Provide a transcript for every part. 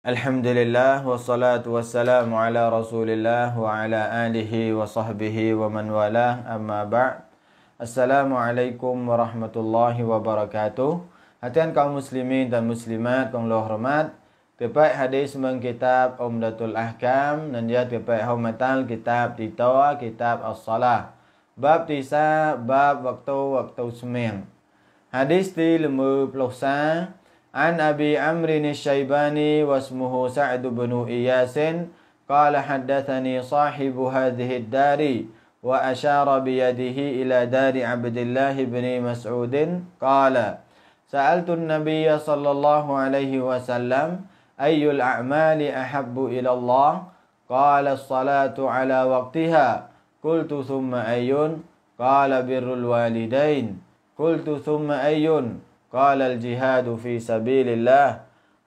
Alhamdulillah wassalatu wassalamu ala rasulillah wa ala alihi wa sahbihi wa man walah, amma ba'd. Assalamualaikum warahmatullahi wabarakatuh. Hadirin kaum muslimin dan muslimat, kaum hormat, bebaik hadis meng kitab Umdatul Ahkam dan dia bebaik hormatal kitab ditawa kitab As-Salah. Bab tisa, bab waktu seming. Hadis di lemu pelusa An-Abi Amrini Syaibani wasmuhu Sa'adu ibn Iyasin qala haddathani sahibu hadhihi ad-dari wa ashara biyadihi ila dari Abdullah ibn Mas'ud qala sa'altu an-nabiyya sallallahu alaihi wasallam ayyul a'mali ahabbu ila Allah qala as-salatu ala waqtiha qultu thumma ayyun qala birrul walidain qultu thumma ayyun قال الجهاد في سبيل الله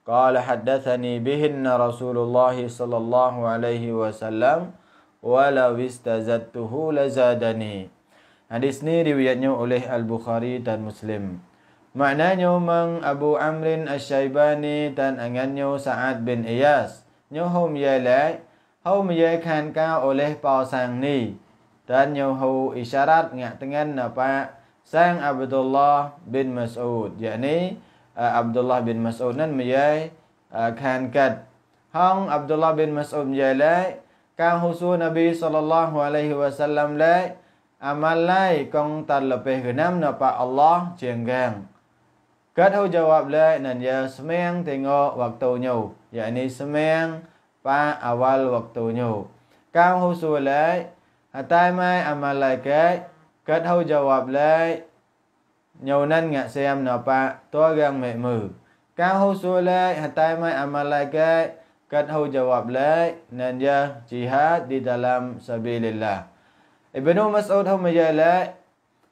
قال حدثني بهن رسول الله صلى الله عليه وسلم ولو استزدته لزادني. Hadis ini riwayatnya oleh al bukhari dan muslim. Maknanya mang Abu Amrin Asy-Syaibani dan angannya Sa'ad bin Iyas nyohum yalai hau meyakan ka oleh pasang ni dan nyohu isyarat ngak dengan apa sang Abdullah bin Mas'ud, yakni Abdullah bin Mas'ud nan meyai khankat hang Abdullah bin Mas'ud jala ka husu Nabi sallallahu alaihi wasallam lai amal lai kong terlebih genam napa Allah jenggang kat hu jawab lai nan ya semeng tengok waktunyo, yakni semeng pa awal waktunyo ka husu lai hatai mai amal lai kai. Kết hậu jawab lại nhau nên ngạc xem nọ pa to gang mẹ mừ cao hậu xua lại hạt tay mai amalaka kết hậu jawab lại nên ya jihad di dalam sabilillah. Ibnu Mas'ud hậu mày lại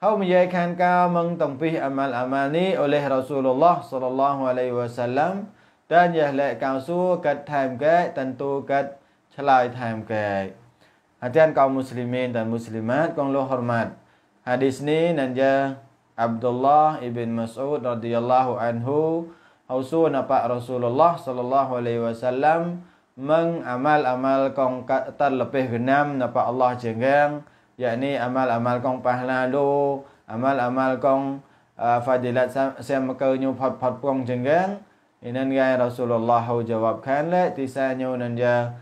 hậu mày khan cao mong tổng phi amal amani oleh Rasulullah sallallahu alaihi wasallam dan ya lại cao xua kết tham kế tentu kết chlai tham kế. Hadirin kaum muslimin dan muslimat kong lo hormat. Hadis ni nanja Abdullah ibn Mas'ud radhiyallahu anhu hausu napa Rasulullah sallallahu alaihi wasallam mengamal-amal kong terlebih genam napa Allah jenggang, yakni amal-amal kong pahala lu, amal-amal kong fadilat sem keunyu phot-phot kong jenggang. Inan gai Rasulullah hau jawabkan le tisanyu nanja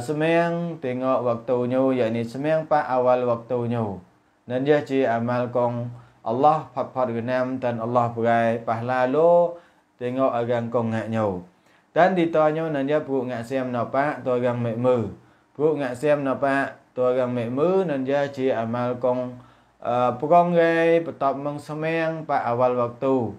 semeng tengok waktunyu, yakni semeng pa awal waktunyu. Dan dia ci amal kong Allah phot-phot genam dan Allah berai pahala lo tengok agang kong ngak nyau. Dan ditonyo nan dia pu ngak xem napa to agang mek mư. Pu ngak xem napa to agang mek mư nan dia ci amal kong pukong gai petop meng semeng pa awal waktu.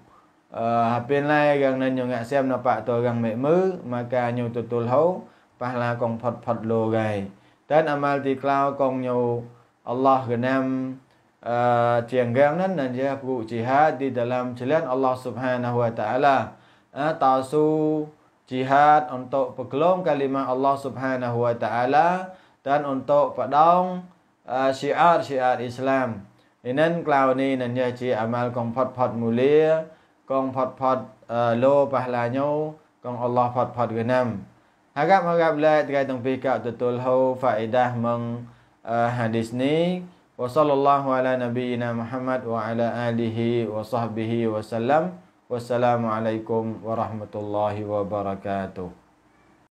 Hapin lai agang nan yo ngak xem napa to agang mek mư maka nyu tutul hau pahala kong phot-phot lo gai. Dan amal diklau kong nyu Allah genam tianggang nan dia perlu jihad di dalam jalan Allah Subhanahu wa taala. Ta'su jihad untuk pegelong kalimat Allah Subhanahu wa taala dan untuk padang syiar-syiar Islam. Inan klau ni nan dia ci amal kong phot-phot mulia, kong phot-phot lo pahalanyo, kong Allah phot-phot genam. Harap-harap lai dekat tong pika tutul hau faedah meng hadis ni. Wassallallahu ala nabiyyina Muhammad wa ala alihi wa sahbihi wasallam. Wassalamualaikum warahmatullahi wabarakatuh.